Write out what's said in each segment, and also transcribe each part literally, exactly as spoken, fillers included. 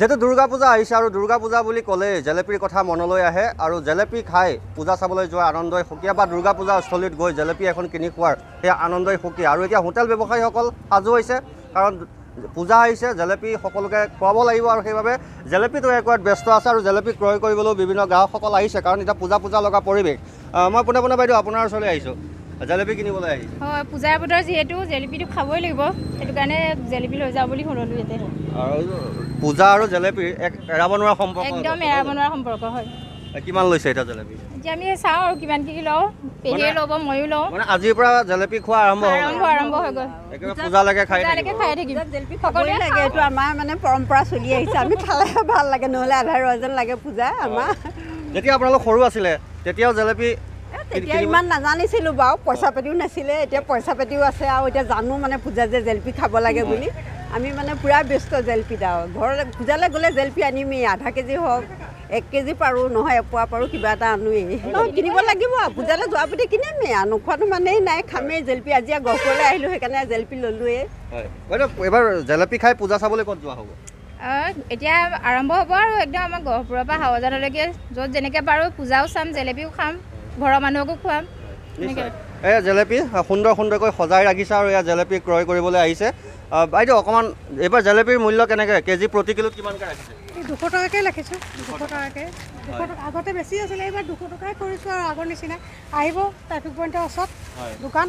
যেহেতু দুৰ্গা পূজা আহিছে আৰু দুৰ্গা পূজা বুলি ক'লে জেলেপিৰ কথা মনলৈ আহে আৰু জেলেপি খাই পূজা চাবলৈ যোৱা আনন্দই সুকীয়া বা দুৰ্গা পূজা স্থলীত গৈ জেলেপি এখন কিনি খোৱাৰ সেই আনন্দই সুকীয়া। আৰু এতিয়া হোটেল ব্যৱসায়ীসকল সাজু হৈছে, কাৰণ পূজা আহিছে, জেলেপি সকলোকে খুৱাব লাগিব আৰু সেইভাৱে জেলেপি তৈয়াৰ কৰাত ব্যস্ত আছে আৰু জেলেপি ক্ৰয় কৰিবলৈ বিভিন্ন গ্ৰাহকসকল আহিছে, কাৰণ এটা পূজা পূজা লগা পৰিৱেশ। মই পোনে পোনে বাইদেউ আপোনাৰ ওচৰলৈ আহিছোঁ জেলেপি কিনিবলৈ আহিছোঁ। হয়, পূজাৰ বতৰ যিহেতু জেলেপিটো খাবই লাগিব, সেইটো কাৰণে জেলেপি লৈ যাওঁ বুলি শুনিলোঁ। ইয়াতে আৰু পূজা আৰু জেলেপি এক এৰাব নোৱাৰা সম্পৰ্ক, একদম এৰাব নোৱাৰা সম্পৰ্ক। হয়, কিমান লৈছে এটা জেলেপি? এতিয়া আমি চাওঁ আৰু কিমান কি কি লওঁ, পেহীয়ে ল'ব, ময়ো লওঁ। মানে আজিৰ পৰা জেলেপি খোৱা আৰম্ভ আৰম্ভ আৰম্ভ হৈ গ'ল, একেবাৰে পূজালৈকে খাই থাকিম, খাই থাকিম। জেলেপি সকলোৱে লাগে, এইটো আমাৰ মানে পৰম্পৰা চলি আহিছে, আমি খালে ভাল লাগে, নহ'লে আধা ৰজন লাগে। পূজা আমাৰ যেতিয়া আপোনালোক সৰু আছিলে তেতিয়াও জেলেপি এতিয়া ইমান নাজানিছিলোঁ বাৰু, পইচা পাতিও নাছিলে, এতিয়া পইচা পাতিও আছে আৰু এতিয়া জানো মানে পূজা যে জেলেপি খাব লাগে বুলি। আমি মানে পুৰা ব্যস্ত জেলেপিত আৰু ঘৰলৈ পূজালৈ গ'লে জেলেপি আনিমেই, আধা কেজি হওক এক কেজি পাৰোঁ, নহয় এপোৱা পাৰোঁ, কিবা এটা আনোৱেই, কিনিব লাগিব। পূজালৈ যোৱাৰ প্ৰতি কিনিমেই, নোখোৱাটো মানেই নাই, খামেই জেলেপি। আজি গহপুৰলৈ আহিলোঁ সেইকাৰণে জেলেপি ল'লোৱেই। এবাৰ জেলেপি খাই পূজা চাবলৈ ক'ত যোৱা হ'ব? এতিয়া আৰম্ভ হ'ব আৰু একদম আমাৰ গহপুৰৰ পৰা হাৱাজানলৈকে য'ত যেনেকৈ পাৰোঁ পূজাও চাম, জেলেপিও খাম, ঘৰৰ মানুহকো খুৱাম। এয়া জেলেপি সুন্দৰ সুন্দৰকৈ সজাই ৰাখিছে আৰু এয়া জেলেপি ক্ৰয় কৰিবলৈ আহিছে। বাইদেউ অকণমান এইবাৰ জেলেপিৰ মূল্য কেনেকৈ, কেজি প্ৰতি কিলোত কিমানকৈ ৰাখিছে? দুশ টকাকৈ ৰাখিছোঁ, দুশ টকাকৈ দুশ টকা আগতে বেছি আছিলে, এইবাৰ দুশ টকাই কৰিছোঁ আৰু আগৰ নিচিনা। আহিব ট্ৰেফিক পইণ্টৰ ওচৰত দোকান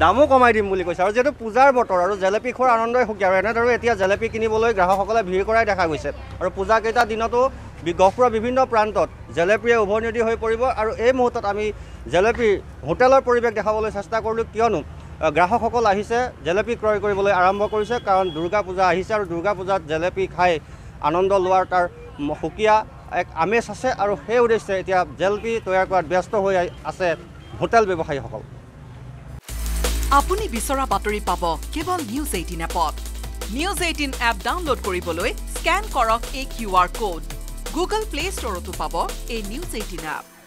দামো কমাই দিম বুলি কৈছে। আৰু যিহেতু পূজাৰ বতৰ আৰু জেলেপি খোৱাৰ আনন্দই সুকীয়া, আৰু এনেদৰে এতিয়া জেলেপি কিনিবলৈ গ্ৰাহকসকলে ভিৰ কৰাই দেখা গৈছে। আৰু পূজা কেইটা দিনতো গহপুৰৰ বিভিন্ন প্ৰান্তত জেলেপিয়ে উভৈনদী হৈ পৰিব। আৰু এই মুহূৰ্তত আমি জেলেপিৰ হোটেলৰ পৰিৱেশ দেখাবলৈ চেষ্টা কৰিলোঁ, কিয়নো গ্ৰাহকসকল আহিছে, জেলেপি ক্ৰয় কৰিবলৈ আৰম্ভ কৰিছে, কাৰণ দুৰ্গা পূজা আহিছে আৰু দুৰ্গা পূজাত জেলেপি খাই আনন্দ লোৱাৰ তাৰ সুকীয়া এক আমেজ আছে। আৰু সেই উদ্দেশ্যে এতিয়া জেলেপি তৈয়াৰ কৰাত ব্যস্ত হৈ আছে হোটেল ব্যৱসায়ীসকল। আপুনি বিচৰা বাতৰি পাব কেৱল নিউজ এইটিন এপত। নিউজ এইটিন এপ ডাউনলোড কৰিবলৈ স্কেন কৰক এই Q R code. Google play ষ্টৰতো পাব এই নিউজ এইটিন এপ।